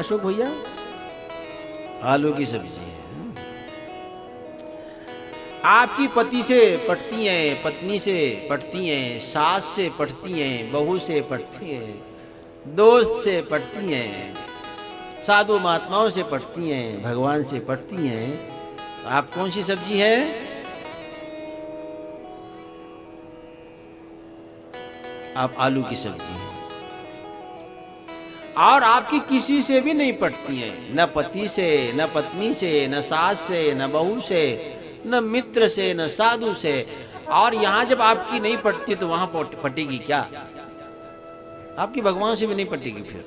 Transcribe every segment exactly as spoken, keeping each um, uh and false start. अशोक भैया? आलू की सब्जी है। आपकी पति से पटती हैं, पत्नी से पटती हैं, सास से पटती हैं, बहू से पटती हैं, दोस्त से पटती हैं, साधु महात्माओं से पटती हैं, भगवान से पटती हैं। तो आप कौन सी सब्जी है? आप आलू की सब्जी हैं। और आपकी किसी से भी नहीं पटती हैं, न पति से, न पत्नी से, न सास से, न बहू से, न मित्र से, न साधु से। और यहाँ जब आपकी नहीं पटती तो वहाँ पटेगी क्या? आपकी भगवान से भी नहीं पटेगी। फिर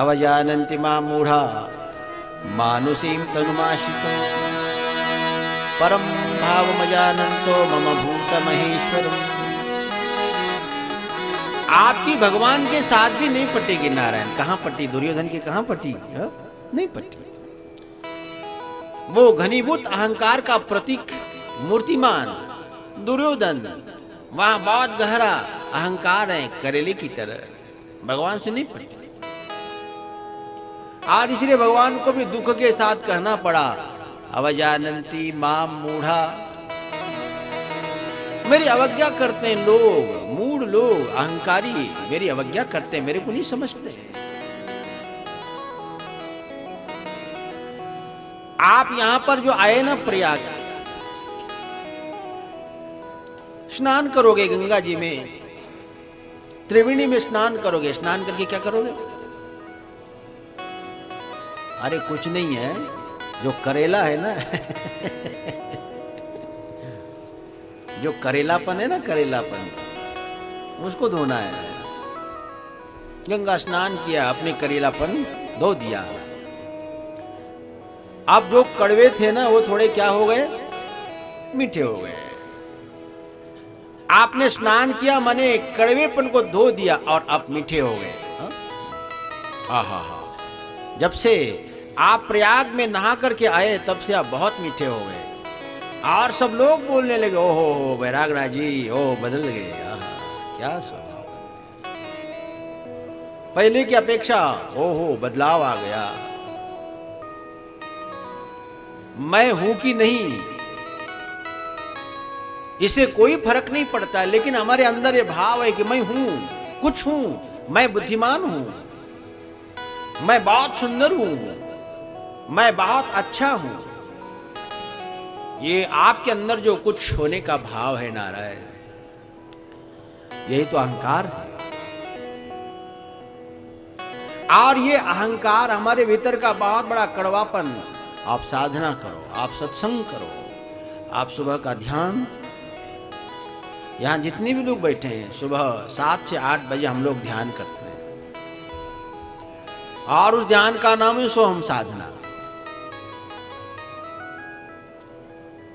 अवजानन्ति मां मूढ़ मानुषीं तनुमाश्रितो परम भावमजानन्तो मम भूतमहेश्वरम्। आपकी भगवान के साथ भी नहीं पटेगी। नारायण कहाँ पटी? दुर्योधन के कहाँ पटी? हा? नहीं पटी। वो घनीभूत अहंकार का प्रतीक मूर्तिमान दुर्योधन, वहां बहुत गहरा अहंकार है, करेले की तरह, भगवान से नहीं पटी। आज इसलिए भगवान को भी दुख के साथ कहना पड़ा, अवजानन्ति मां मूढ़ा, मेरी अवज्ञा करते हैं लोग, मूढ़ लोग, अहंकारी मेरी अवज्ञा करते हैं, मेरे को नहीं समझते हैं। आप यहां पर जो आए ना प्रयाग, स्नान करोगे गंगा जी में, त्रिवेणी में स्नान करोगे। स्नान करके क्या करोगे? अरे कुछ नहीं है, जो करेला है ना जो करेलापन है ना, करेलापन उसको धोना है। गंगा स्नान किया, अपने करेलापन धो दिया। अब जो कड़वे थे ना वो थोड़े क्या हो गए? मीठे हो गए। आपने स्नान किया माने कड़वेपन को धो दिया और आप मीठे हो गए। हा हा हा, जब से आप प्रयाग में नहा करके आए तब से आप बहुत मीठे हो गए। और सब लोग बोलने लगे, ओ हो हो बैरागड़ा जी, ओ बदल गए, क्या स्वभाव, पहले की अपेक्षा ओ हो बदलाव आ गया। मैं हूं कि नहीं इससे कोई फर्क नहीं पड़ता, लेकिन हमारे अंदर ये भाव है कि मैं हूं, कुछ हूं, मैं बुद्धिमान हूं, मैं बहुत सुंदर हूं, मैं बहुत अच्छा हूं। ये आपके अंदर जो कुछ होने का भाव है नारायण, यही तो अहंकार है। और ये अहंकार हमारे भीतर का बहुत बड़ा कड़वापन। आप साधना करो, आप सत्संग करो, आप सुबह का ध्यान, यहां जितने भी लोग बैठे हैं सुबह सात से आठ बजे हम लोग ध्यान करते हैं, और उस ध्यान का नाम है सो हम साधना।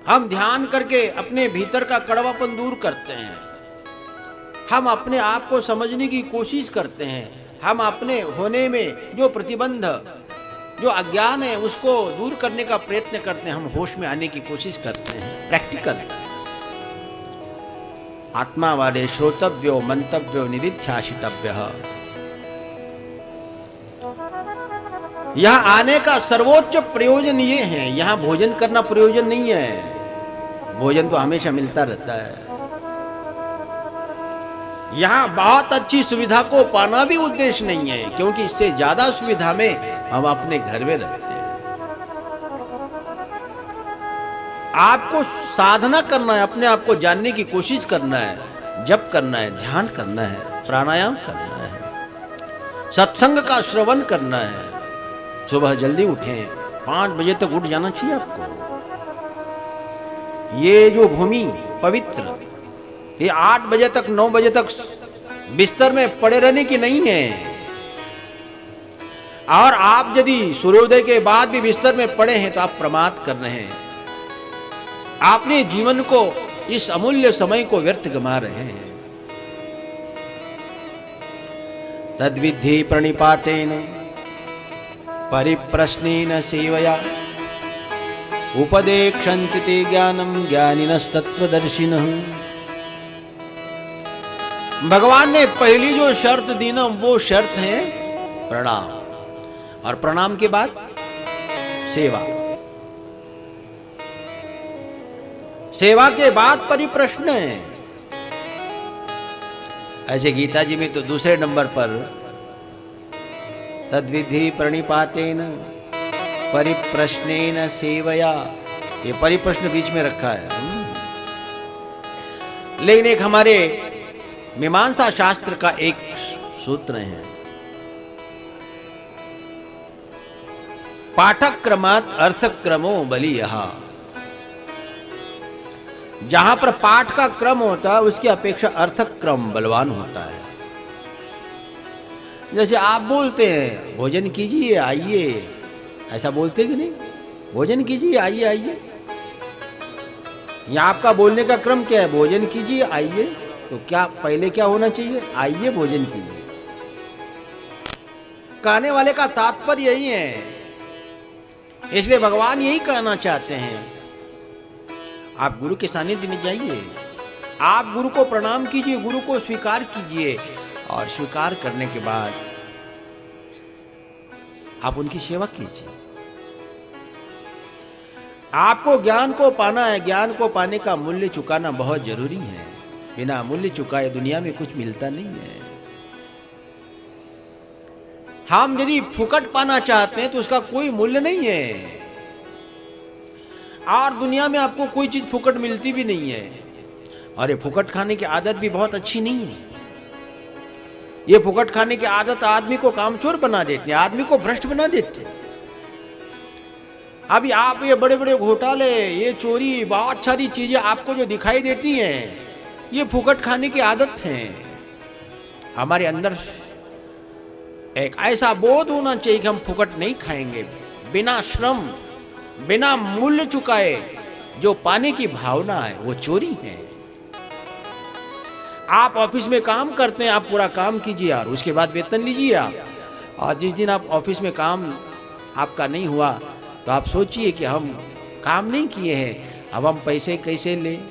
हम ध्यान करके अपने भीतर का कड़वापन दूर करते हैं, हम अपने आप को समझने की कोशिश करते हैं, हम अपने होने में जो प्रतिबंध, जो अज्ञान है उसको दूर करने का प्रयत्न करते हैं, हम होश में आने की कोशिश करते हैं। प्रैक्टिकल आत्मा वाले श्रोतव्यो मंतव्यो निरिध्यासितव्यः, यहां आने का सर्वोच्च प्रयोजन ये है। यहां भोजन करना प्रयोजन नहीं है, भोजन तो हमेशा मिलता रहता है। यहाँ बहुत अच्छी सुविधा को पाना भी उद्देश्य नहीं है, क्योंकि इससे ज्यादा सुविधा में हम अपने घर में रहते हैं। आपको साधना करना है, अपने आप को जानने की कोशिश करना है, जप करना है, ध्यान करना है, प्राणायाम करना है, सत्संग का श्रवण करना है। सुबह जल्दी उठें, पांच बजे तक उठ जाना चाहिए आपको। ये जो भूमि पवित्र, ये आठ बजे तक नौ बजे तक बिस्तर में पड़े रहने की नहीं है। और आप यदि सूर्योदय के बाद भी बिस्तर में पड़े हैं तो आप प्रमाद कर रहे हैं, आपने जीवन को, इस अमूल्य समय को व्यर्थ गमा रहे हैं। तद्विद्धि प्रणिपातेन परिप्रश्नेन सेवया उपदेक्ष्यन्ति ते ज्ञानं ज्ञानिनस्तत्वदर्शिनः। भगवान ने पहली जो शर्त दी ना वो शर्त है प्रणाम, और प्रणाम के बाद सेवा, सेवा के बाद परिप्रश्न है। ऐसे गीता जी में तो दूसरे नंबर पर तद्विद्धि प्रणिपातेन परिप्रश्नेन सेवया, ये परिप्रश्न बीच में रखा है। लेकिन एक हमारे मीमांसा शास्त्र का एक सूत्र है, पाठक्रमात् अर्थक्रमो बलियः। जहां पर पाठ का क्रम होता है उसकी अपेक्षा अर्थक क्रम बलवान होता है। जैसे आप बोलते हैं भोजन कीजिए आइए, ऐसा बोलते कि नहीं? भोजन कीजिए आइए आइए, यह आपका बोलने का क्रम क्या है? भोजन कीजिए आइए, तो क्या पहले क्या होना चाहिए? आइए भोजन कीजिए। कहने वाले का तात्पर्य यही है, इसलिए भगवान यही कहना चाहते हैं। आप गुरु के सानिध्य में जाइए, आप गुरु को प्रणाम कीजिए, गुरु को स्वीकार कीजिए, और स्वीकार करने के बाद आप उनकी सेवा कीजिए। आपको ज्ञान को पाना है, ज्ञान को पाने का मूल्य चुकाना बहुत जरूरी है। बिना मूल्य चुकाए दुनिया में कुछ मिलता नहीं है। हम यदि फुकट पाना चाहते हैं तो उसका कोई मूल्य नहीं है, और दुनिया में आपको कोई चीज फुकट मिलती भी नहीं है। और ये फुकट खाने की आदत भी बहुत अच्छी नहीं है। ये फुकट खाने की आदत आदमी को कामचोर बना देती है, आदमी को भ्रष्ट बना देती है। अभी आप ये बड़े बड़े घोटाले, ये चोरी, बहुत सारी चीजें आपको जो दिखाई देती हैं, ये फुकट खाने की आदत है। हमारे अंदर एक ऐसा बोध होना चाहिए कि हम फुकट नहीं खाएंगे। बिना श्रम, बिना मूल्य चुकाए जो पाने की भावना है वो चोरी है। आप ऑफिस में काम करते हैं, आप पूरा काम कीजिए और उसके बाद वेतन लीजिए आप। और जिस दिन आप ऑफिस में काम आपका नहीं हुआ तो आप सोचिए कि हम काम नहीं किए हैं, अब हम पैसे कैसे लें।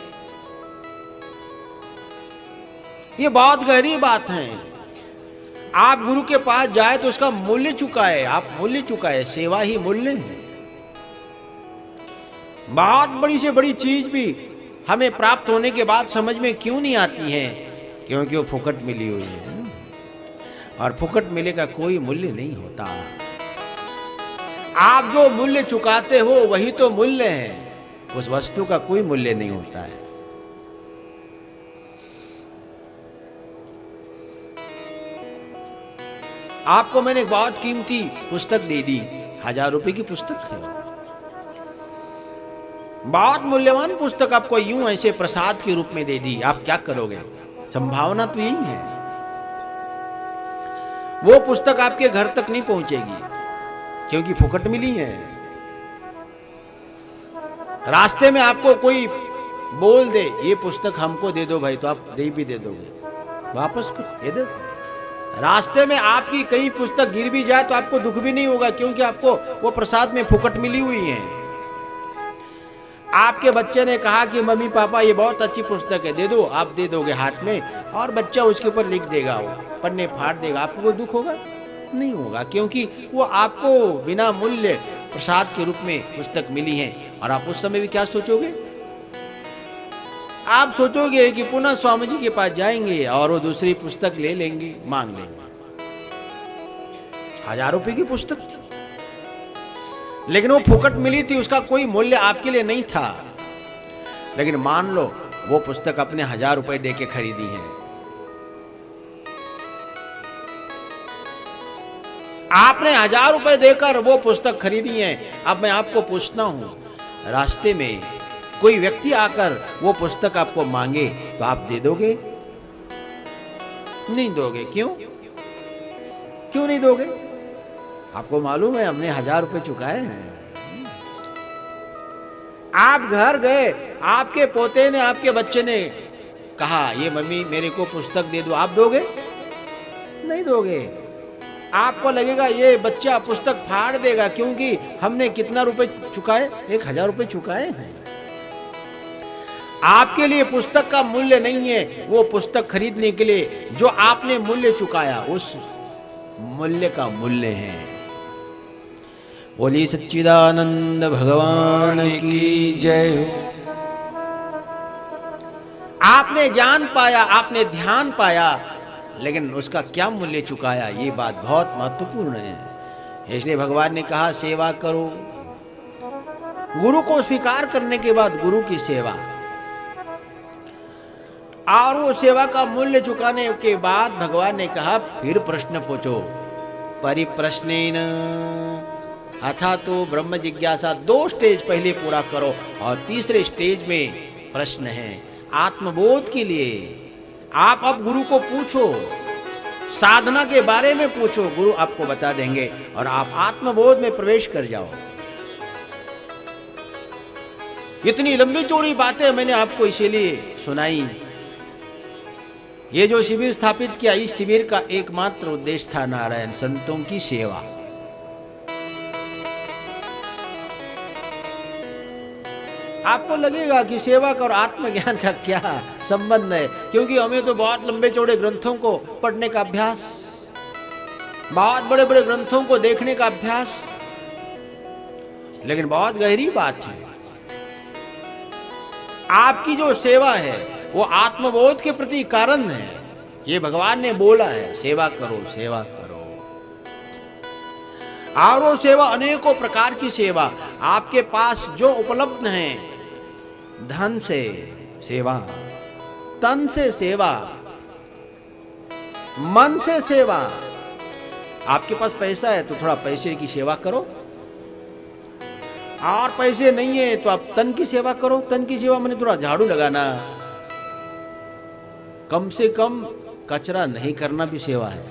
ये बहुत गहरी बात है। आप गुरु के पास जाए तो उसका मूल्य चुकाए, आप मूल्य चुकाए, सेवा ही मूल्य है। बहुत बड़ी से बड़ी चीज भी हमें प्राप्त होने के बाद समझ में क्यों नहीं आती है? क्योंकि वो फुकट मिली हुई है, और फुकट मिले का कोई मूल्य नहीं होता। आप जो मूल्य चुकाते हो वही तो मूल्य है, उस वस्तु का कोई मूल्य नहीं होता है। आपको मैंने एक बहुत कीमती पुस्तक दे दी, हजार रुपए की पुस्तक है, बहुत मूल्यवान पुस्तक आपको यूं ऐसे प्रसाद के रूप में दे दी, आप क्या करोगे? संभावना तो यही है वो पुस्तक आपके घर तक नहीं पहुंचेगी, क्योंकि फुकट मिली है। रास्ते में आपको कोई बोल दे ये पुस्तक हमको दे दो भाई, तो आप दे भी दे दोगे, वापस कुछ दे दो। रास्ते में आपकी कई पुस्तक गिर भी जाए तो आपको दुख भी नहीं होगा, क्योंकि आपको वो प्रसाद में फुकट मिली हुई है। आपके बच्चे ने कहा कि मम्मी पापा ये बहुत अच्छी पुस्तक है दे दो, आप दे दोगे हाथ में, और बच्चा उसके ऊपर लिख देगा, वो पन्ने फाड़ देगा, आपको कोई दुख होगा नहीं होगा, क्योंकि वो आपको बिना मूल्य प्रसाद के रूप में पुस्तक मिली है। और आप उस समय भी क्या सोचोगे? आप सोचोगे कि पुनः स्वामी जी के पास जाएंगे और वो दूसरी पुस्तक ले लेंगे, मांग लेंगे। हजार रुपए की पुस्तक थी, लेकिन वो फुकट मिली थी, उसका कोई मूल्य आपके लिए नहीं था। लेकिन मान लो वो पुस्तक अपने हजार रुपए दे के खरीदी है, आपने हजार रुपए देकर वो पुस्तक खरीदी है। अब मैं आपको पूछता हूं, रास्ते में कोई व्यक्ति आकर वो पुस्तक आपको मांगे तो आप दे दोगे? नहीं दोगे। क्यों क्यों नहीं दोगे? आपको मालूम है हमने हजार रुपए चुकाए हैं। आप घर गए, आपके पोते ने, आपके बच्चे ने कहा ये मम्मी मेरे को पुस्तक दे दो, आप दोगे? नहीं दोगे। आपको लगेगा ये बच्चा पुस्तक फाड़ देगा, क्योंकि हमने कितना रुपए चुकाए? एक हजार रुपए चुकाए हैं। आपके लिए पुस्तक का मूल्य नहीं है, वो पुस्तक खरीदने के लिए जो आपने मूल्य चुकाया उस मूल्य का मूल्य है। बोली सच्चिदानंद भगवान की जय। आपने ज्ञान पाया, आपने ध्यान पाया, लेकिन उसका क्या मूल्य चुकाया, ये बात बहुत महत्वपूर्ण है। इसलिए भगवान ने कहा सेवा करो। गुरु को स्वीकार करने के बाद गुरु की सेवा, और वो सेवा का मूल्य चुकाने के बाद भगवान ने कहा फिर प्रश्न पूछो। परिप्रश्नेन अथा तो ब्रह्म जिज्ञासा, दो स्टेज पहले पूरा करो और तीसरे स्टेज में प्रश्न है आत्मबोध के लिए। आप अब गुरु को पूछो, साधना के बारे में पूछो, गुरु आपको बता देंगे और आप आत्मबोध में प्रवेश कर जाओ। इतनी लंबी चौड़ी बातें मैंने आपको इसीलिए सुनाई। ये जो शिविर स्थापित किया, इस शिविर का एकमात्र उद्देश्य था नारायण संतों की सेवा। आपको लगेगा कि सेवा का और आत्मज्ञान का क्या संबंध है, क्योंकि हमें तो बहुत लंबे चौड़े ग्रंथों को पढ़ने का अभ्यास, बहुत बड़े बड़े ग्रंथों को देखने का अभ्यास, लेकिन बहुत गहरी बात है। आपकी जो सेवा है वो आत्मबोध के प्रति कारण है। ये भगवान ने बोला है सेवा करो, सेवा करो। और वो सेवा अनेकों प्रकार की सेवा, आपके पास जो उपलब्ध है, धन से सेवा, तन से सेवा, मन से सेवा। आपके पास पैसा है तो थोड़ा पैसे की सेवा करो, और पैसे नहीं है तो आप तन की सेवा करो। तन की सेवा मैंने थोड़ा झाड़ू लगाना, कम से कम कचरा नहीं करना भी सेवा है।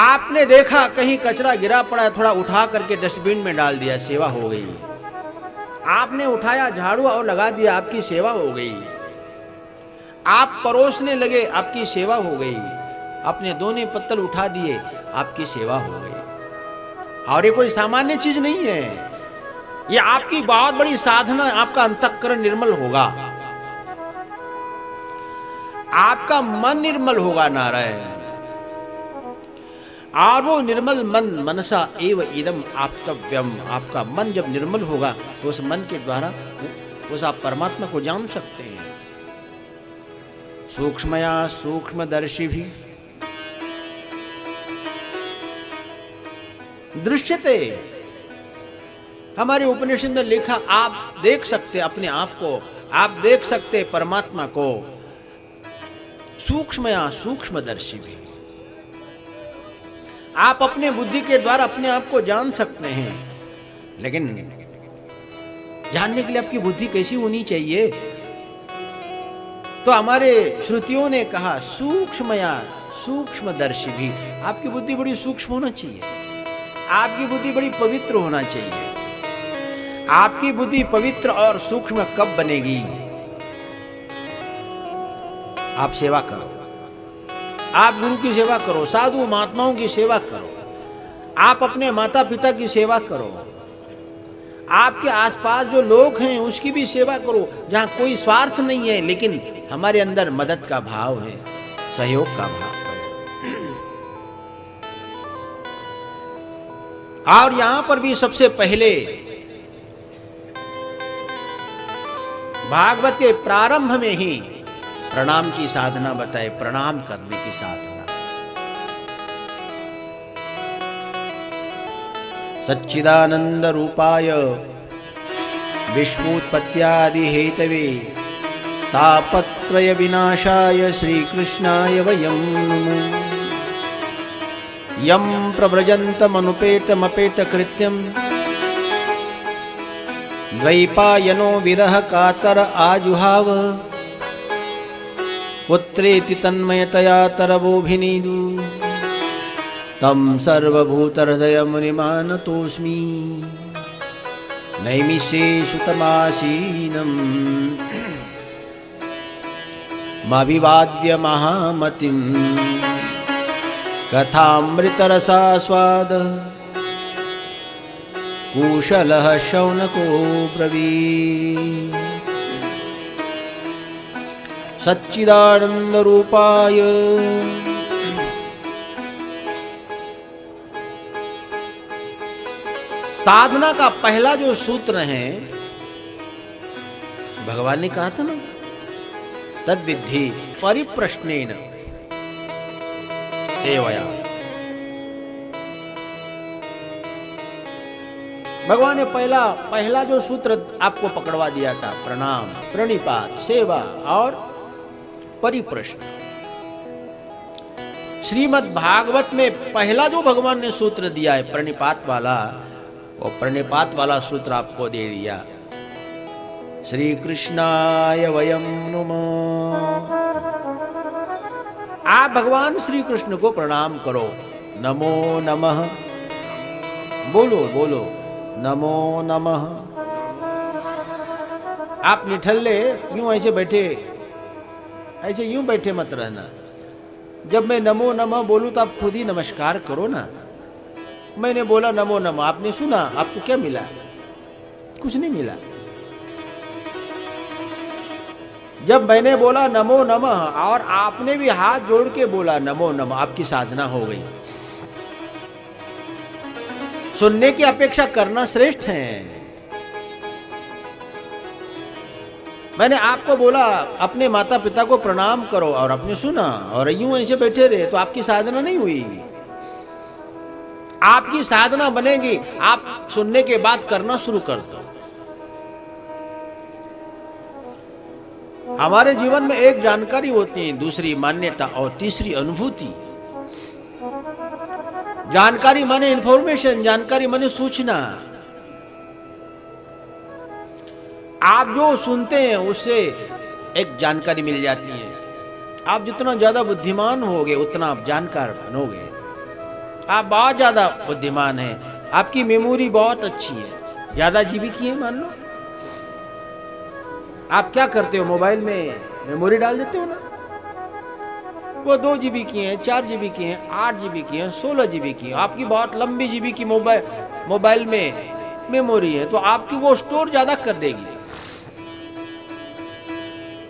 आपने देखा कहीं कचरा गिरा पड़ा है, थोड़ा उठा करके डस्टबिन में डाल दिया, सेवा हो गई। आपने उठाया, झाड़ू और लगा दिया, आपकी सेवा हो गई। आप परोसने लगे, आपकी सेवा हो गई। अपने दोने पत्तल उठा दिए, आपकी सेवा हो गई। और ये कोई सामान्य चीज नहीं है, ये आपकी बहुत बड़ी साधना। आपका अंतःकरण निर्मल होगा, आपका मन निर्मल होगा नारायण। और वो निर्मल मन, मनसा एव इदम आप्तव्यम, आपका मन जब निर्मल होगा तो उस मन के द्वारा उस आप परमात्मा को जान सकते हैं। सूक्ष्मया सूक्ष्मदर्शी भी दृश्यते, हमारे उपनिषद में लिखा आप देख सकते अपने आप को, आप देख सकते परमात्मा को। सूक्ष्मया सूक्ष्मदर्शी भी, आप अपने बुद्धि के द्वारा अपने आप को जान सकते हैं। लेकिन जानने के लिए आपकी बुद्धि कैसी होनी चाहिए, तो हमारे श्रुतियों ने कहा सूक्ष्मया सूक्ष्मदर्शी भी, आपकी बुद्धि बड़ी सूक्ष्म होना चाहिए, आपकी बुद्धि बड़ी पवित्र होना चाहिए। आपकी बुद्धि पवित्र और सूक्ष्म कब बनेगी? आप सेवा करो, आप गुरु की सेवा करो, साधु महात्माओं की सेवा करो, आप अपने माता पिता की सेवा करो, आपके आसपास जो लोग हैं उसकी भी सेवा करो, जहाँ कोई स्वार्थ नहीं है लेकिन हमारे अंदर मदद का भाव है, सहयोग का भाव है। और यहाँ पर भी सबसे पहले भागवत के प्रारंभ में ही प्रणाम की साधना बताए, प्रणाम करने की साधना। सच्चिदानंदरुपाय विश्वोत्पत्त्यादि हेतवे तापत्रयविनाशाय श्रीकृष्णाय वयं नमः। यं प्रवर्जन्तमनुपेतमपेतकृत्यं द्वैपायनो विरह कातर आजुहाव पुत्रेति तन्मयतया तरवोभिनीदु तं सर्वभूतहृदय मुनिमानतोऽस्मि नैमिषे सुतमासीनं मविवाद्य महामतिं कथामृतरसास्वाद कुशलः शौनको ब्रवी। सच्चिदानंदरूपाय साधना का पहला जो सूत्र है, भगवान ने कहा था ना, तद्विद्धि परिप्रश्नेन सेवया। भगवान ने पहला पहला जो सूत्र आपको पकड़वा दिया था, प्रणाम, प्रणिपात, सेवा और परिप्रश्न। श्रीमद् भागवत में पहला जो भगवान ने सूत्र दिया है प्रणिपात वाला, वो प्रणिपात वाला सूत्र आपको दे दिया। श्री कृष्णाय वयम नमः। आप भगवान श्री कृष्ण को प्रणाम करो, नमो नमः बोलो, बोलो नमो नमः। आप निठल्ले यूं ऐसे बैठे, ऐसे यूं बैठे मत रहना। जब मैं नमो नमः बोलूं तो आप खुद ही नमस्कार करो ना। मैंने बोला नमो नमः, आपने सुना, आपको क्या मिला? कुछ नहीं मिला। जब मैंने बोला नमो नमः और आपने भी हाथ जोड़ के बोला नमो नमः, आपकी साधना हो गई। सुनने की अपेक्षा करना श्रेष्ठ है। मैंने आपको बोला अपने माता पिता को प्रणाम करो और आपने सुना और यूं ऐसे बैठे रहे, तो आपकी साधना नहीं हुई। आपकी साधना बनेगी, आप सुनने के बाद करना शुरू कर दो। हमारे जीवन में एक जानकारी होती है, दूसरी मान्यता और तीसरी अनुभूति। जानकारी माने इंफॉर्मेशन, जानकारी माने सूचना। आप जो सुनते हैं उससे एक जानकारी मिल जाती है। आप जितना ज्यादा बुद्धिमान होगे उतना आप जानकार बनोगे। आप बहुत ज्यादा बुद्धिमान हैं, आपकी मेमोरी बहुत अच्छी है, ज्यादा जीवी की है। मान लो आप क्या करते हो, मोबाइल में मेमोरी डाल देते हो ना, वो दो जीबी की है, चार जीबी की है, आठ जीबी की है, सोलह जीबी की है। आपकी बहुत लंबी जीबी की मोबाइल मोबाइल में मेमोरी है, तो आपकी वो स्टोर ज्यादा कर देगी।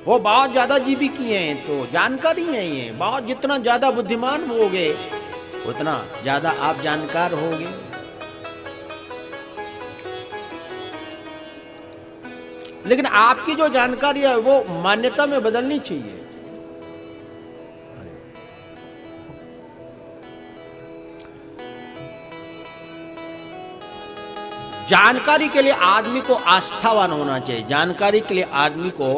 वो बहुत ज्यादा जीबी की है, तो जानकारी है ये बहुत। जितना ज्यादा बुद्धिमान हो गए उतना ज्यादा आप जानकार होंगे। लेकिन आपकी जो जानकारी है वो मान्यता में बदलनी चाहिए। जानकारी के लिए आदमी को आस्थावान होना चाहिए, जानकारी के लिए आदमी को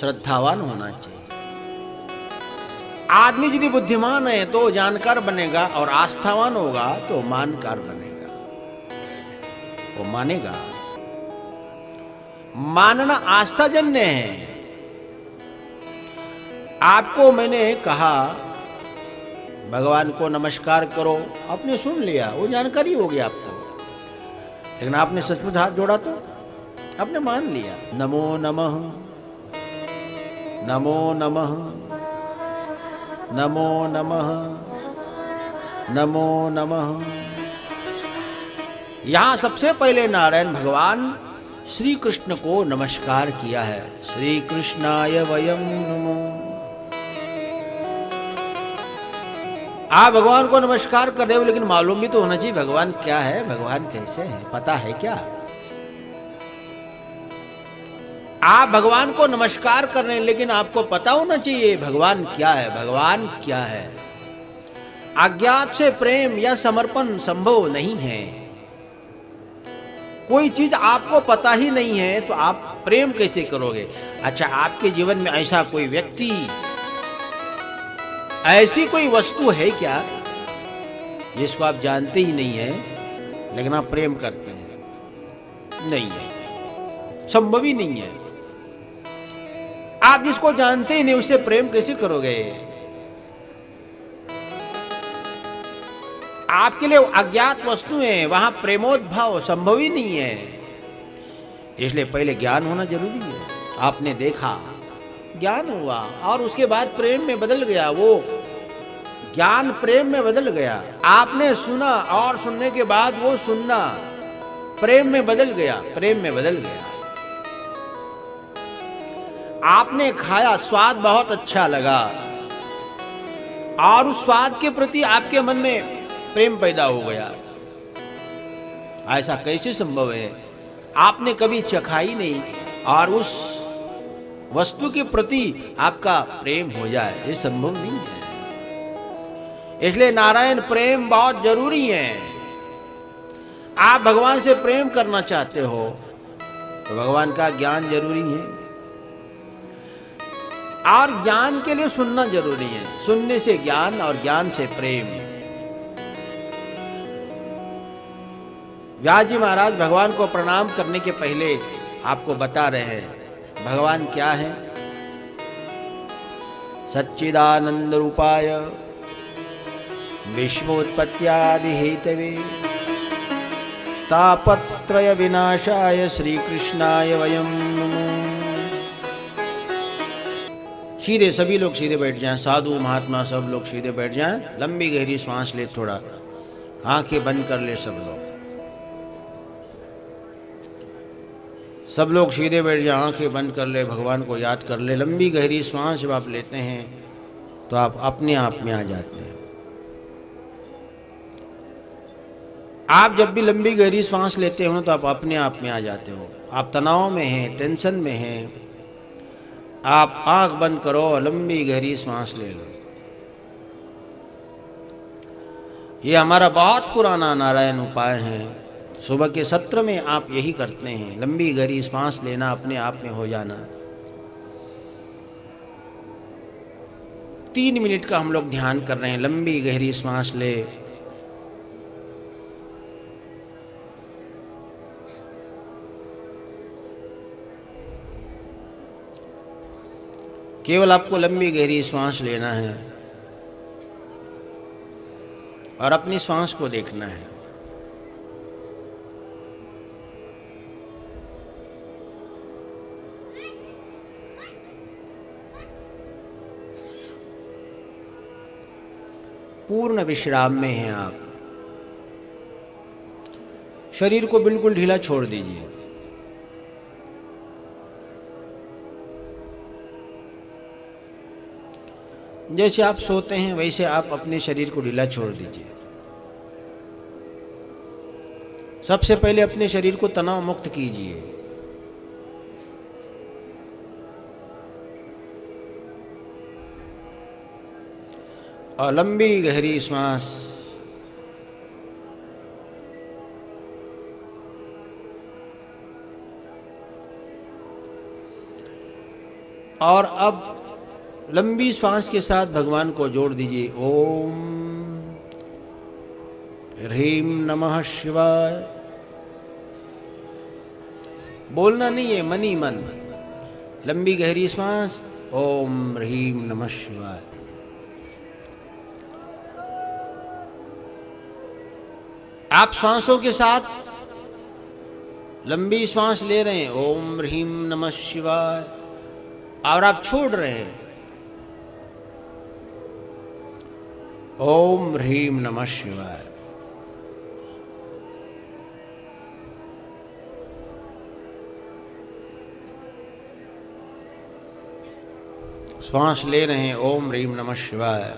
श्रद्धावान होना चाहिए। आदमी यदि बुद्धिमान है तो जानकार बनेगा और आस्थावान होगा तो मानकार बनेगा, वो मानेगा। मानना आस्थाजन्य है। आपको मैंने कहा भगवान को नमस्कार करो, आपने सुन लिया, वो जानकारी हो गई आपको। लेकिन आपने सचमुच हाथ जोड़ा तो आपने मान लिया, नमो नमः, नमो नमः, नमो नमः, नमो नमः। यहां सबसे पहले नारायण भगवान श्री कृष्ण को नमस्कार किया है, श्री कृष्णाय वयम नमो। आप भगवान को नमस्कार कर रहे हो, लेकिन मालूम भी तो होना चाहिए भगवान क्या है, भगवान कैसे है, पता है क्या? आप भगवान को नमस्कार कर रहे हैं, लेकिन आपको पता होना चाहिए भगवान क्या है, भगवान क्या है। अज्ञात से प्रेम या समर्पण संभव नहीं है। कोई चीज आपको पता ही नहीं है तो आप प्रेम कैसे करोगे? अच्छा, आपके जीवन में ऐसा कोई व्यक्ति, ऐसी कोई वस्तु है क्या जिसको आप जानते ही नहीं है लेकिन आप प्रेम करते हैं? नहीं है, संभव ही नहीं है। आप जिसको जानते ही नहीं उससे प्रेम कैसे करोगे? आपके लिए अज्ञात वस्तु है, वहां प्रेमोद्भाव संभव ही नहीं है। इसलिए पहले ज्ञान होना जरूरी है। आपने देखा, ज्ञान हुआ और उसके बाद प्रेम में बदल गया, वो ज्ञान प्रेम में बदल गया। आपने सुना और सुनने के बाद वो सुनना प्रेम में बदल गया, प्रेम में बदल गया। आपने खाया, स्वाद बहुत अच्छा लगा और उस स्वाद के प्रति आपके मन में प्रेम पैदा हो गया। ऐसा कैसे संभव है? आपने कभी चखाई नहीं और उस वस्तु के प्रति आपका प्रेम हो जाए, ये संभव नहीं है। इसलिए नारायण प्रेम बहुत जरूरी है। आप भगवान से प्रेम करना चाहते हो तो भगवान का ज्ञान जरूरी है और ज्ञान के लिए सुनना जरूरी है। सुनने से ज्ञान और ज्ञान से प्रेम। व्यास जी महाराज भगवान को प्रणाम करने के पहले आपको बता रहे हैं भगवान क्या है। सच्चिदानंदरूपाय विश्वोत्पत्त्यादि हेतवे तापत्रयविनाशाय श्रीकृष्णाय वयं नमः। सीधे सभी लोग सीधे बैठ जाएं, साधु महात्मा सब लोग सीधे बैठ जाएं। लंबी गहरी सांस ले, थोड़ा आंखें बंद कर ले सब लोग। सब लोग सीधे बैठ जाएं, आंखें बंद कर ले, भगवान को याद कर ले। लंबी गहरी सांस जब आप लेते हैं तो आप अपने आप में आ जाते हैं। आप जब भी लंबी गहरी सांस लेते हो तो आप अपने आप में आ जाते हो। आप तनाव में हैं, टेंशन में हैं, आप आंख बंद करो, लंबी गहरी सांस ले लो। ये हमारा बहुत पुराना नारायण उपाय है। सुबह के सत्र में आप यही करते हैं, लंबी गहरी सांस लेना, अपने आप में हो जाना। तीन मिनट का हम लोग ध्यान कर रहे हैं। लंबी गहरी सांस ले, केवल आपको लंबी गहरी सांस लेना है और अपनी सांस को देखना है। पूर्ण विश्राम में हैं आप। शरीर को बिल्कुल ढीला छोड़ दीजिए। जैसे आप सोते हैं वैसे आप अपने शरीर को ढीला छोड़ दीजिए। सबसे पहले अपने शरीर को तनाव मुक्त कीजिए। और लंबी गहरी सांस, और अब लंबी श्वास के साथ भगवान को जोड़ दीजिए। ओम ह्रीम नमः शिवाय। बोलना नहीं है, मन ही मन। लंबी गहरी श्वास, ओम ह्रीम नमः शिवाय। आप श्वासों के साथ लंबी श्वास ले रहे हैं, ओम ह्रीम नमः शिवाय, और आप छोड़ रहे हैं, ओम ह्रीम नमः शिवाय। श्वास ले रहे हैं, ओम ह्रीम नमः शिवाय।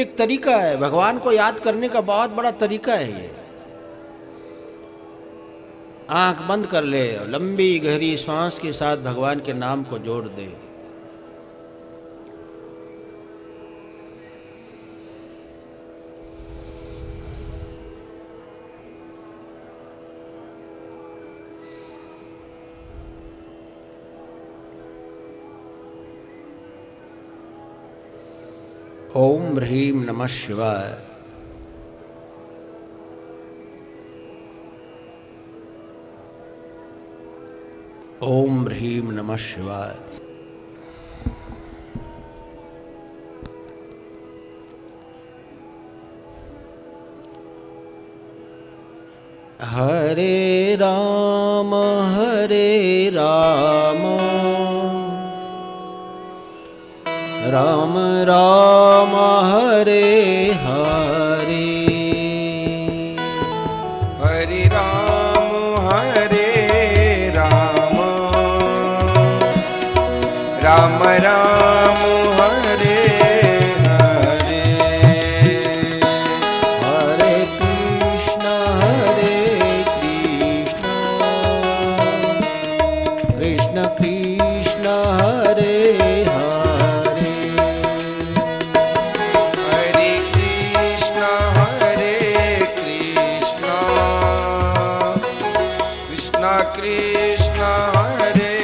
एक तरीका है भगवान को याद करने का, बहुत बड़ा तरीका है ये। आंख बंद कर ले, लंबी गहरी श्वास के साथ भगवान के नाम को जोड़ दे। ओम ह्रीम नमः शिवाय। ओम ह्रीम नमः शिवाय। हरे राम हरे राम राम राम हरे हरे हरे राम हरे राम राम हरे हरे हरे कृष्ण हरे कृष्ण कृष्ण कृष्ण हरे हरे हरे कृष्ण हरे कृष्ण कृष्ण कृष्ण हरे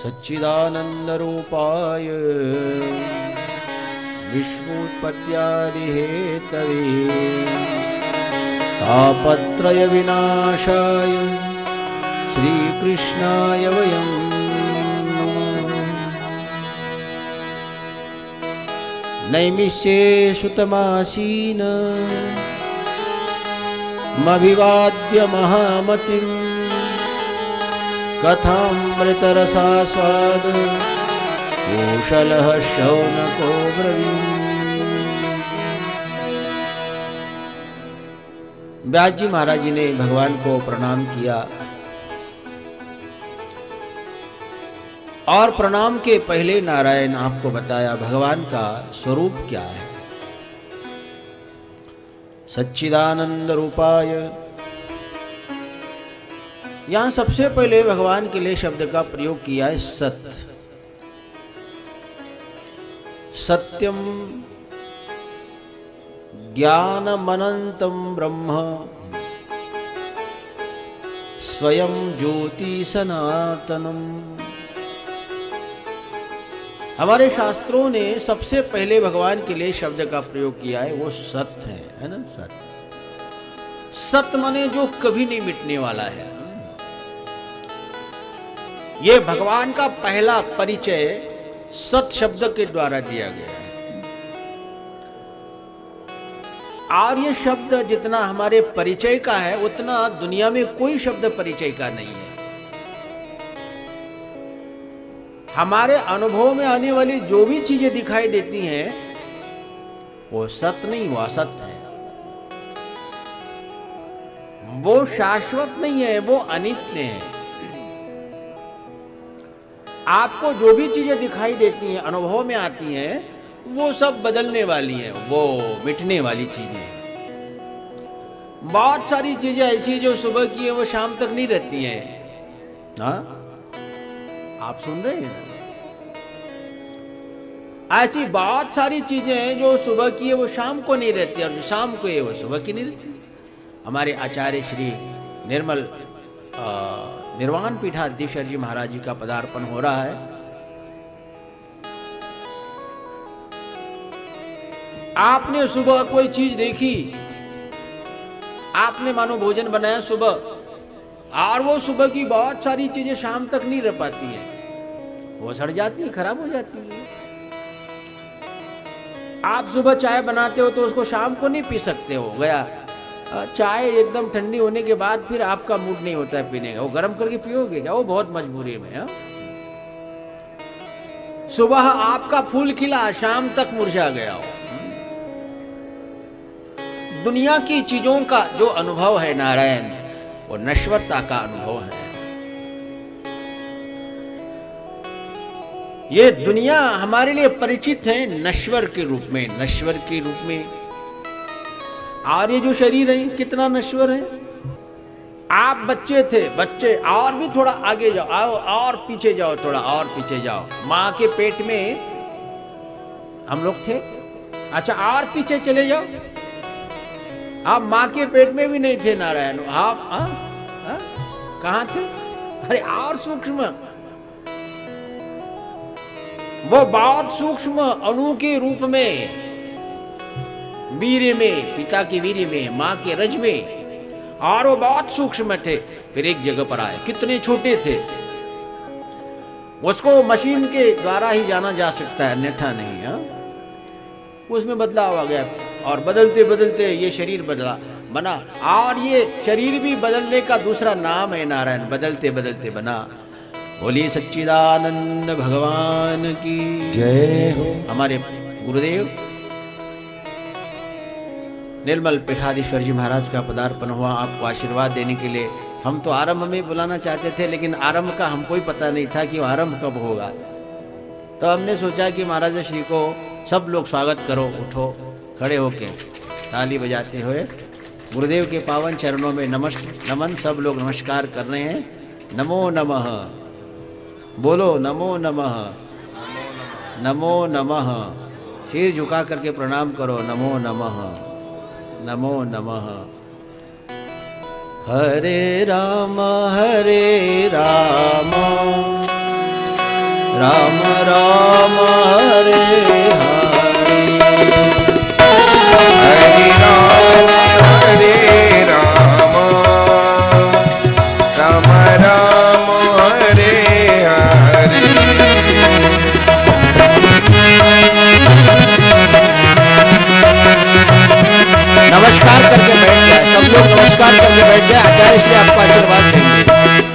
सच्चिदानंदरुपाय विष्णुपत्यादि हेतवे तापत्रयविनाशाय श्रीकृष्णाय वयं नैमिषे सुतमासीन मभिवाद्य महामतिम् कथामृतरसा स्वाद कौशलः शौनको ब्रवीण। व्यास जी महाराज जी ने भगवान को प्रणाम किया और प्रणाम के पहले नारायण आपको बताया भगवान का स्वरूप क्या है। सच्चिदानंदरुपाय, यहां सबसे पहले भगवान के लिए शब्द का प्रयोग किया है सत्य। सत्यम ज्ञानमनंतम ब्रह्म स्वयं ज्योति सनातनम। हमारे शास्त्रों ने सबसे पहले भगवान के लिए शब्द का प्रयोग किया है, वो सत्य है, है ना। सत्य सत्य माने जो कभी नहीं मिटने वाला है। ये भगवान का पहला परिचय सत्य शब्द के द्वारा दिया गया है। और ये शब्द जितना हमारे परिचय का है उतना दुनिया में कोई शब्द परिचय का नहीं है। हमारे अनुभव में आने वाली जो भी चीजें दिखाई देती हैं वो सत्य नहीं, वो असत्य है। वो शाश्वत नहीं है, वो अनित्य है। आपको जो भी चीजें दिखाई देती हैं, अनुभव में आती हैं, वो सब बदलने वाली हैं, वो मिटने वाली चीजें हैं। बहुत सारी चीजें ऐसी जो सुबह की है वो शाम तक नहीं रहती हैं। हाँ, आप सुन रहे हैं ना? ऐसी बहुत सारी चीजें हैं जो सुबह की है वो शाम को नहीं रहती और जो शाम को है वो सुबह की नहीं रहती। हमारे आचार्य श्री निर्मल आ, निर्वाण पीठाधीश्वर जी महाराज जी का पदार्पण हो रहा है। आपने सुबह कोई चीज देखी, आपने मानो भोजन बनाया सुबह, और वो सुबह की बहुत सारी चीजें शाम तक नहीं रह पाती है, वो सड़ जाती है, खराब हो जाती है। आप सुबह चाय बनाते हो तो उसको शाम को नहीं पी सकते हो, गया चाय एकदम ठंडी होने के बाद फिर आपका मूड नहीं होता है पीने का, वो गर्म करके पियोगे क्या, वो बहुत मजबूरी में। हा? सुबह आपका फूल खिला, शाम तक मुरझा गया हो। दुनिया की चीजों का जो अनुभव है नारायण, वो नश्वरता का अनुभव है। ये दुनिया हमारे लिए परिचित है नश्वर के रूप में, नश्वर के रूप में। और ये जो शरीर है कितना नश्वर है। आप बच्चे थे, बच्चे, और भी थोड़ा आगे जाओ, आओ और पीछे जाओ, थोड़ा और पीछे जाओ, माँ के पेट में हम लोग थे। अच्छा, और पीछे चले जाओ, आप माँ के पेट में भी नहीं थे नारायण, आप आ, आ, कहाँ थे? अरे और सूक्ष्म, वो बहुत सूक्ष्म अणु के रूप में, वीर्य में, पिता के वीर्य में, माँ के रज में, और वो बहुत सूक्ष्म थे। फिर एक जगह पर आए, कितने छोटे थे। उसको मशीन के द्वारा ही जाना जा सकता है, अन्यथा नहीं। हा? उसमें बदलाव आ गया और बदलते बदलते ये शरीर बदला बना, और ये शरीर भी बदलने का दूसरा नाम है नारायण, बदलते बदलते बना। बोलिए सच्चिदानंद भगवान की जय हो। हमारे गुरुदेव निर्मल पीठाधीश्वर जी महाराज का पदार्पण हुआ आपको आशीर्वाद देने के लिए। हम तो आरंभ में बुलाना चाहते थे, लेकिन आरंभ का हमको ही पता नहीं था कि आरंभ कब होगा, तो हमने सोचा कि महाराज श्री को सब लोग स्वागत करो, उठो खड़े होके ताली बजाते हुए गुरुदेव के पावन चरणों में नमस् नमन सब लोग नमस्कार कर रहे हैं। नमो नमः बोलो, नमो नमः, नमो नमः, सिर झुका करके प्रणाम करो, नमो नमः, नमो नमः। हरे राम हरे राम, राम राम हरे हरे, हरे राम हरे राम, राम राम हरे हरे। नमस्कार करके बैठ गया, सब लोग नमस्कार करके बैठ गया। आचार्य श्री आपको आशीर्वाद देंगे।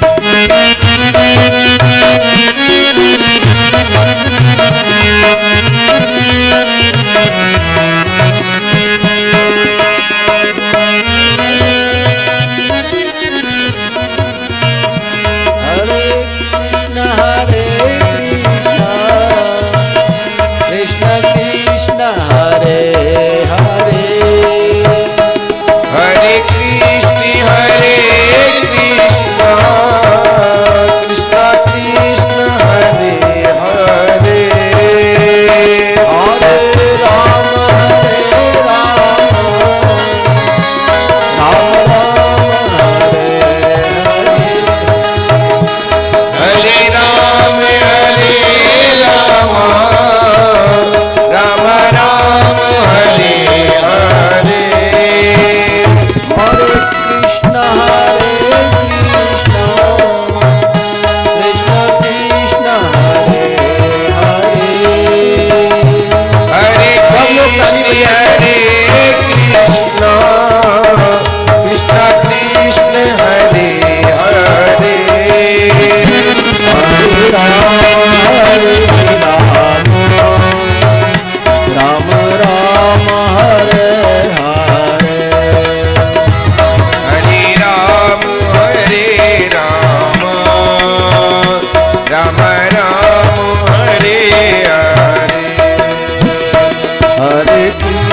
हरे कृष्ण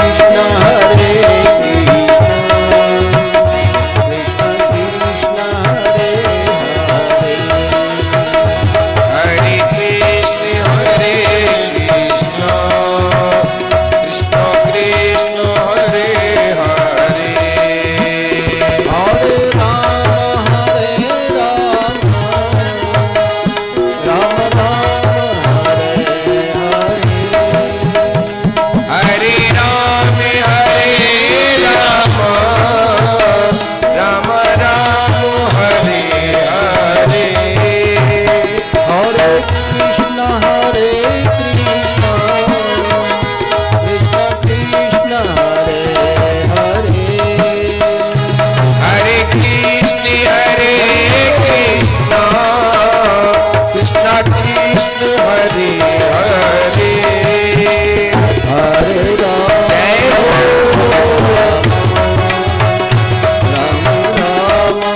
हरे कृष्ण कृष्ण हरे हरे हरे कृष्ण हरे कृष्ण कृष्ण कृष्ण हरे हरे हरे राम हरे राम राम राम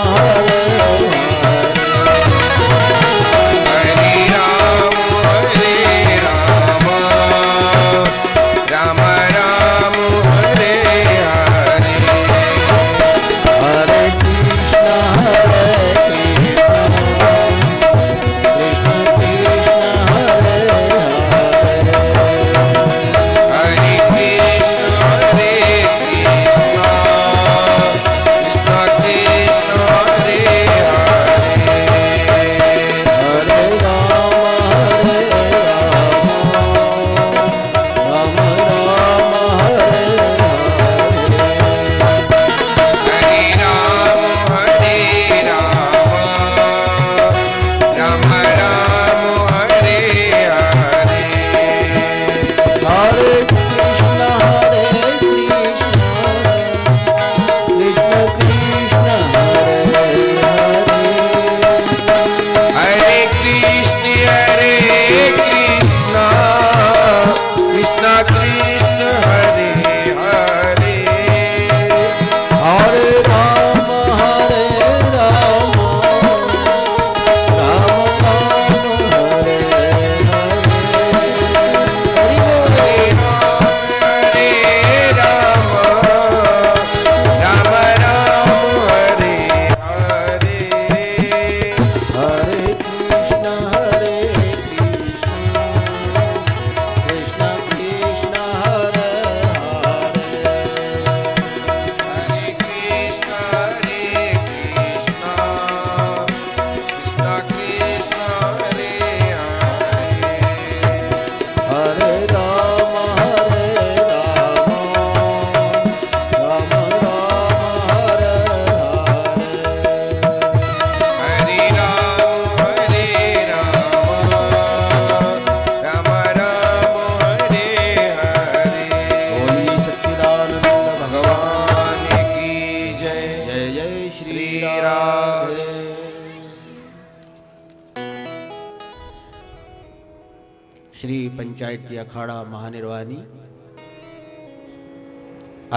अखाड़ा महानिर्वाणी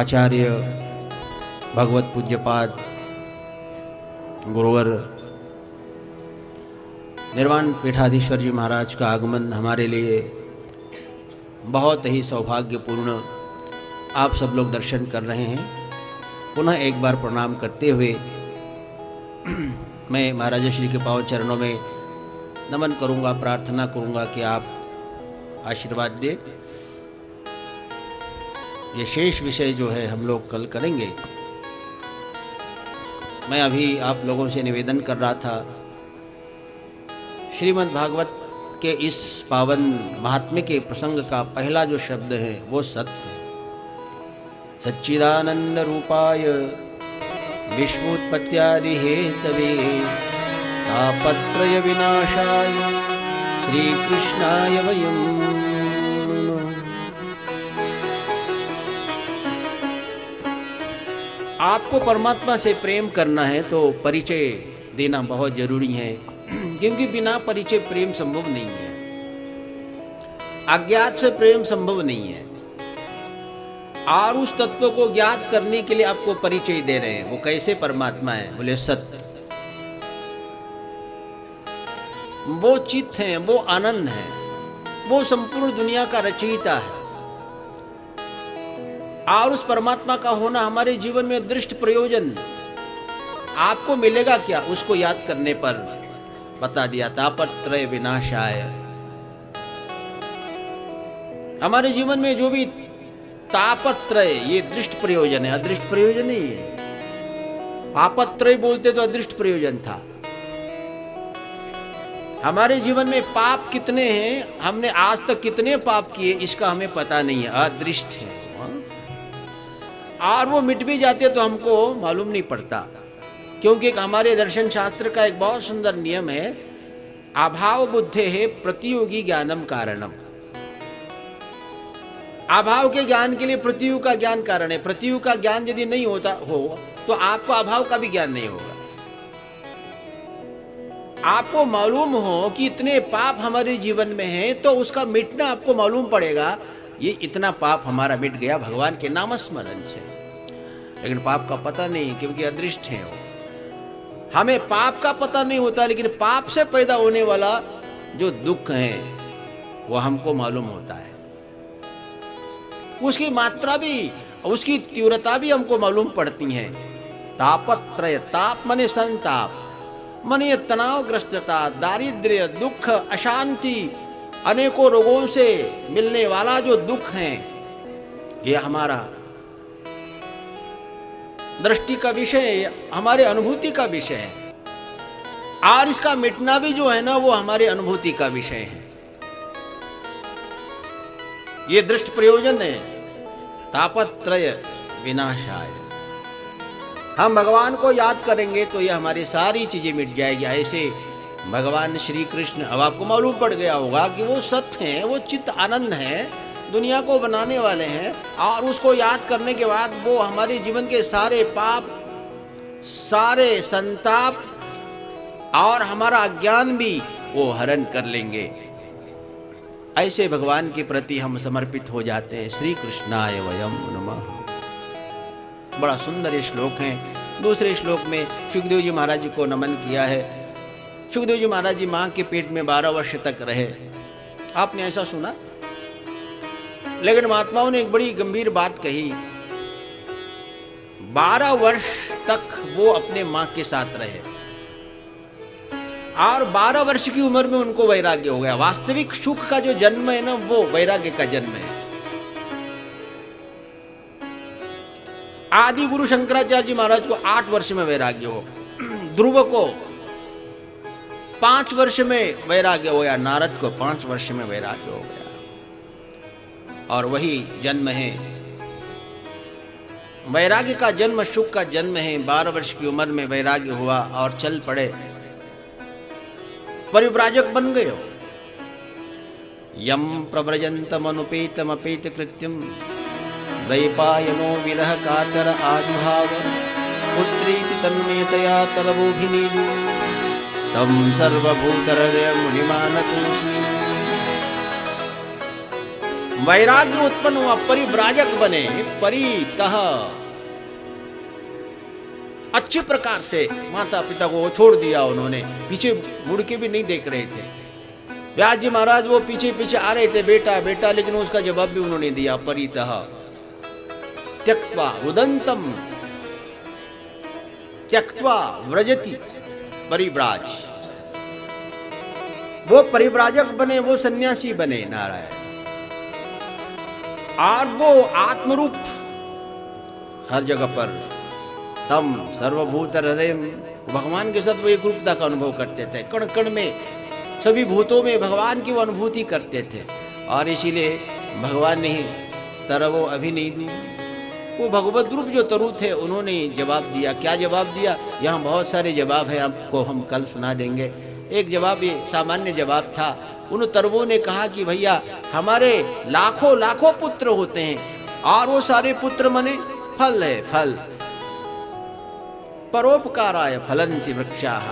आचार्य भगवत पूज्यपाद गुरुवर निर्वाण पीठाधीश्वर जी महाराज का आगमन हमारे लिए बहुत ही सौभाग्यपूर्ण। आप सब लोग दर्शन कर रहे हैं। पुनः एक बार प्रणाम करते हुए मैं महाराज श्री के पावन चरणों में नमन करूंगा, प्रार्थना करूंगा कि आप आशीर्वाद दे। ये शेष विषय जो है हम लोग कल करेंगे। मैं अभी आप लोगों से निवेदन कर रहा था, श्रीमद् भागवत के इस पावन महात्म्य के प्रसंग का पहला जो शब्द है वो सत्य है। सच्चिदानंदरूपाय विश्वोत्पत्त्यादि हेतवे तापत्रयविनाशाय श्री कृष्णाय वयं नमः। आपको परमात्मा से प्रेम करना है तो परिचय देना बहुत जरूरी है, क्योंकि बिना परिचय प्रेम संभव नहीं है। अज्ञात से प्रेम संभव नहीं है। और उस तत्व को ज्ञात करने के लिए आपको परिचय दे रहे हैं। वो कैसे परमात्मा है? बोले सत्य। वो चित्त है, वो आनंद है, वो संपूर्ण दुनिया का रचयिता है। और उस परमात्मा का होना हमारे जीवन में दृष्ट प्रयोजन आपको मिलेगा क्या, उसको याद करने पर बता दिया तापत्रय विनाशाय। हमारे जीवन में जो भी तापत्रय, ये दृष्ट प्रयोजन है, अदृष्ट प्रयोजन नहीं है। पापत्रय बोलते तो अदृष्ट प्रयोजन था। हमारे जीवन में पाप कितने हैं, हमने आज तक कितने पाप किए, इसका हमें पता नहीं है, अदृष्ट है। और वो मिट भी जाते तो हमको मालूम नहीं पड़ता, क्योंकि हमारे दर्शन शास्त्र का एक बहुत सुंदर नियम है, अभाव बुद्धे है प्रतियोगी ज्ञानम कारणम। अभाव के ज्ञान के लिए प्रतियोगी का ज्ञान कारण है। प्रतियोगी का ज्ञान यदि नहीं होता हो तो आपको अभाव का भी ज्ञान नहीं होगा। आपको मालूम हो कि इतने पाप हमारे जीवन में हैं, तो उसका मिटना आपको मालूम पड़ेगा, ये इतना पाप हमारा मिट गया भगवान के नामस्मरण से। लेकिन पाप का पता नहीं, क्योंकि अदृष्ट है वो। हमें पाप का पता नहीं होता, लेकिन पाप से पैदा होने वाला जो दुख है वो हमको मालूम होता है। उसकी मात्रा भी, उसकी तीव्रता भी हमको मालूम पड़ती है। तापत्रय, ताप माने संताप, माने ये तनावग्रस्तता, दारिद्र्य, दुख, अशांति, अनेकों रोगों से मिलने वाला जो दुख है, ये हमारा दृष्टि का विषय, हमारे अनुभूति का विषय है। और इसका मिटना भी जो है ना, वो हमारे अनुभूति का विषय है। ये दृष्ट प्रयोजन है तापत्रय विनाशाय। हम भगवान को याद करेंगे तो ये हमारी सारी चीजें मिट जाएगी। ऐसे भगवान श्री कृष्ण, अब आपको मालूम पड़ गया होगा कि वो सत्य हैं, वो चित्त आनंद हैं, दुनिया को बनाने वाले हैं, और उसको याद करने के बाद वो हमारे जीवन के सारे पाप, सारे संताप और हमारा अज्ञान भी वो हरण कर लेंगे। ऐसे भगवान के प्रति हम समर्पित हो जाते हैं। श्री कृष्णाय वयम नमः। बड़ा सुंदर ये श्लोक है। दूसरे श्लोक में सुखदेव जी महाराज जी को नमन किया है। सुखदेव जी महाराज जी माँ के पेट में बारह वर्ष तक रहे। आपने ऐसा सुना? लेकिन महात्माओं ने एक बड़ी गंभीर बात कही, बारह वर्ष तक वो अपने माँ के साथ रहे और बारह वर्ष की उम्र में उनको वैराग्य हो गया। वास्तविक सुख का जो जन्म है ना, वो वैराग्य का जन्म है। आदि गुरु शंकराचार्य जी महाराज को आठ वर्ष में वैराग्य हो, ध्रुव को पांच वर्ष में वैराग्य हो गया, नारद को पांच वर्ष में वैराग्य हो गया। और वही जन्म है, वैराग्य का जन्म, सुख का जन्म है। बारह वर्ष की उम्र में वैराग्य हुआ और चल पड़े, परिव्राजक बन गए हो। यम प्रवर्जन्तम अनुपेतम अपेत कृत्यम वैपायनो विरह कातर आद्भाव पुत्रीति तन्मेतया तलभूभिनीजु तम सर्वभूतहृदय मुनिमानतोऽस्मि। वैराग्य उत्पन्न हुआ, परिव्राजक बने, परितः अच्छे प्रकार से माता पिता को छोड़ दिया उन्होंने। पीछे मुड़ के भी नहीं देख रहे थे। व्यास जी महाराज वो पीछे पीछे आ रहे थे, बेटा बेटा, लेकिन उसका जवाब भी उन्होंने दिया। परितः त्यक्त्वा उदंतम त्यक्त्वा व्रजति परिव्राज। वो परिव्राजक बने, वो सन्यासी बने नारायण। और वो आत्मरूप हर जगह पर, तम सर्वभूत हृदय, भगवान के साथ वो एक रूपता का अनुभव करते थे। कण कण में, सभी भूतों में भगवान की वो अनुभूति करते थे। और इसीलिए भगवान ने तरवो अभिनीनु, वो भगवत रूप जो तरु थे, उन्होंने जवाब दिया। क्या जवाब दिया? यहाँ बहुत सारे जवाब हैं, आपको हम कल सुना देंगे। एक जवाब ये सामान्य जवाब था। उन तरवों ने कहा कि भैया हमारे लाखों लाखों पुत्र होते हैं, और वो सारे पुत्र मने फल है, फल परोपकाराय फलंति वृक्षाः।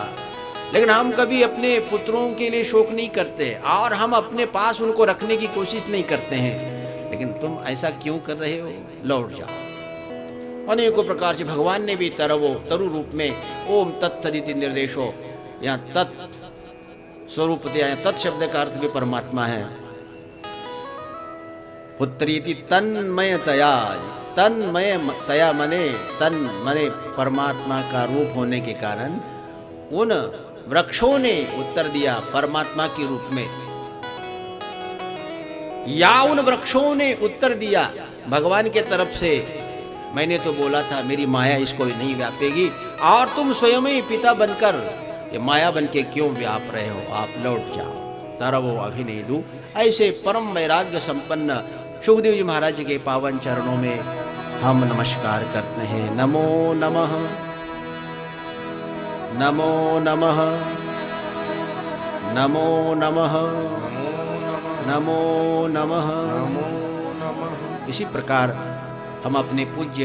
लेकिन हम कभी अपने पुत्रों के लिए शोक नहीं करते और हम अपने पास उनको रखने की कोशिश नहीं करते हैं। लेकिन तुम ऐसा क्यों कर रहे हो? लौट जाओ। अनेकों प्रकार से भगवान ने भी तरवो तरु रूप में ओम तत्सदिति निर्देशो, यहाँ तत् स्वरूप, तत् शब्द का अर्थ भी परमात्मा है। पुत्रीति तन्मयतया तन्मय तया मने तन मने परमात्मा का रूप होने के कारण उन वृक्षों ने उत्तर दिया परमात्मा के रूप में, या उन वृक्षों ने उत्तर दिया भगवान के तरफ से मैंने तो बोला था मेरी माया इसको ही नहीं व्यापेगी और तुम स्वयं ही पिता बनकर ये माया बनके क्यों व्याप रहे हो, आप लौट जाओ। तरवो अभिनेदु, ऐसे परम वैराग्य संपन्न सुखदेव जी महाराज के पावन चरणों में हम नमस्कार करते हैं। नमो नमः, नमो नमः, नमो नमः, नमो नमः। इसी प्रकार हम अपने पूज्य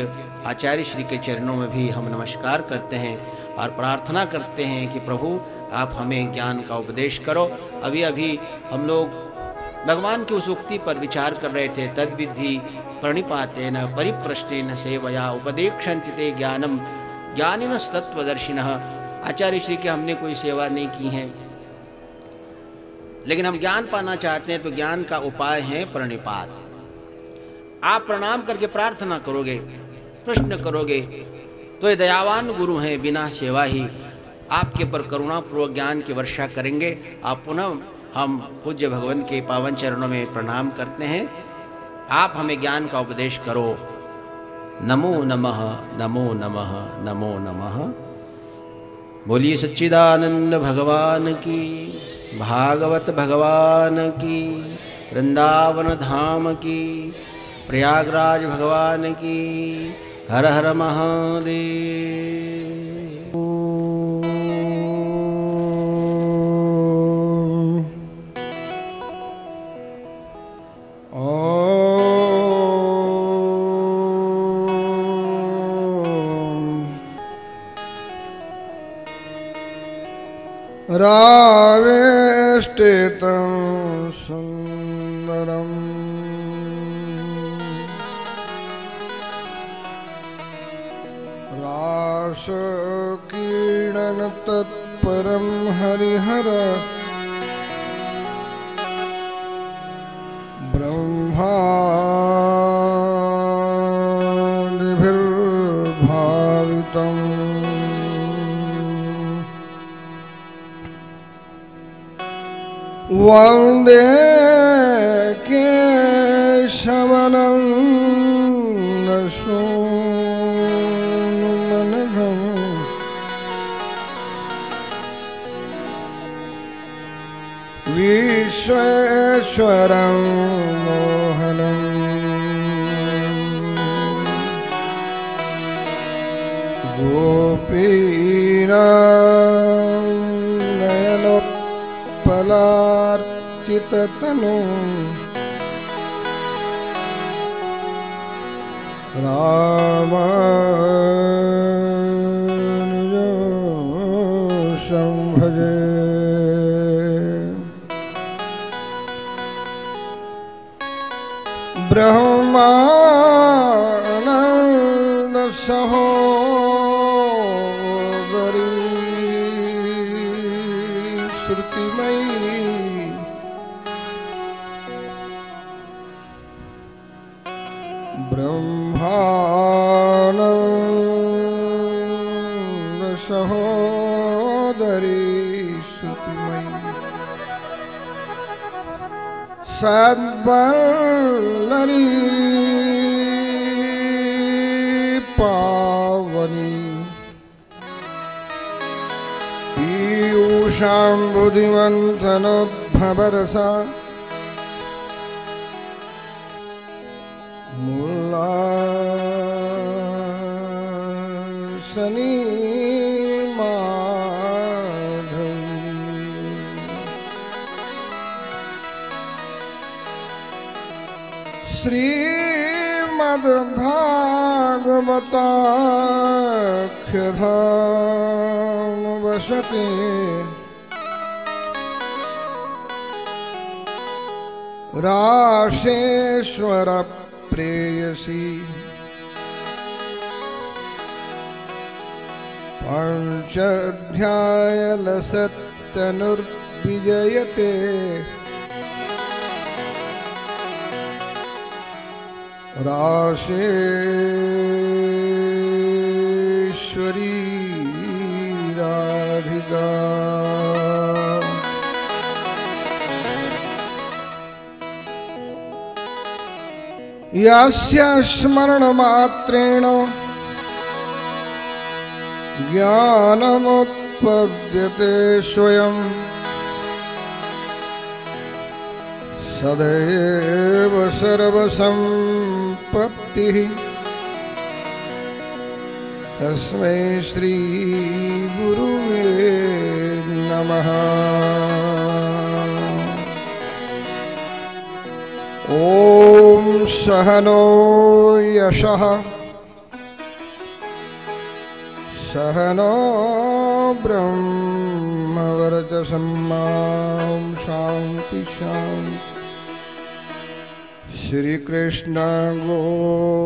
आचार्य श्री के चरणों में भी हम नमस्कार करते हैं और प्रार्थना करते हैं कि प्रभु आप हमें ज्ञान का उपदेश करो। अभी अभी हम लोग भगवान की उस उक्ति पर विचार कर रहे थे, तद्विद्धि प्रणिपातेन परिप्रश्नेन सेवया उपदेक्ष्यन्ति ते ज्ञानम ज्ञानिनस्तत्वदर्शिनः। आचार्य श्री की हमने कोई सेवा नहीं की है, लेकिन हम ज्ञान पाना चाहते हैं तो ज्ञान का उपाय है प्रणिपात। आप प्रणाम करके प्रार्थना करोगे, प्रश्न करोगे तो ये दयावान गुरु हैं, बिना सेवा ही आपके पर करुणा पूर्वक ज्ञान की वर्षा करेंगे। आप पुनः हम पूज्य भगवान के पावन चरणों में प्रणाम करते हैं, आप हमें ज्ञान का उपदेश करो। नमो नमः, नमो नमः, नमो नमः। बोलिए सच्चिदानंद भगवान की, भागवत भगवान की, वृंदावन धाम की, प्रयागराज भगवान की। हर हर महादेव। रावेष्टितं सुंदरं रासकीर्णन तत्परं हरिहर ब्रह्मा वंदे केशवनन्दनसुमनघं विश्वेश्वरं मोहनं गोपीनां नयनोत्पला तनु रामानुजं भजे। ब्रह्मानंद सहो सद्वल्लरी पावनी पीयूषां बुद्धिमन्तनोद्भवरसा मुल्लासनी श्रीमद्भागवताख्यधाम वसति राशेश्वर प्रेयसी पंचाध्यायलसत्तनुर्विजयते राशेश्वरी राधिका यस्य स्मरणमात्रेण ज्ञानमुत्पद्यते स्वयं सदैव सर्वसंपत्तिः तस्मै श्री गुरुवे नमः। ॐ सहनो यशः सहनो ब्रह्म वर्चसं मां शान्ति शान्ति श्री कृष्ण गो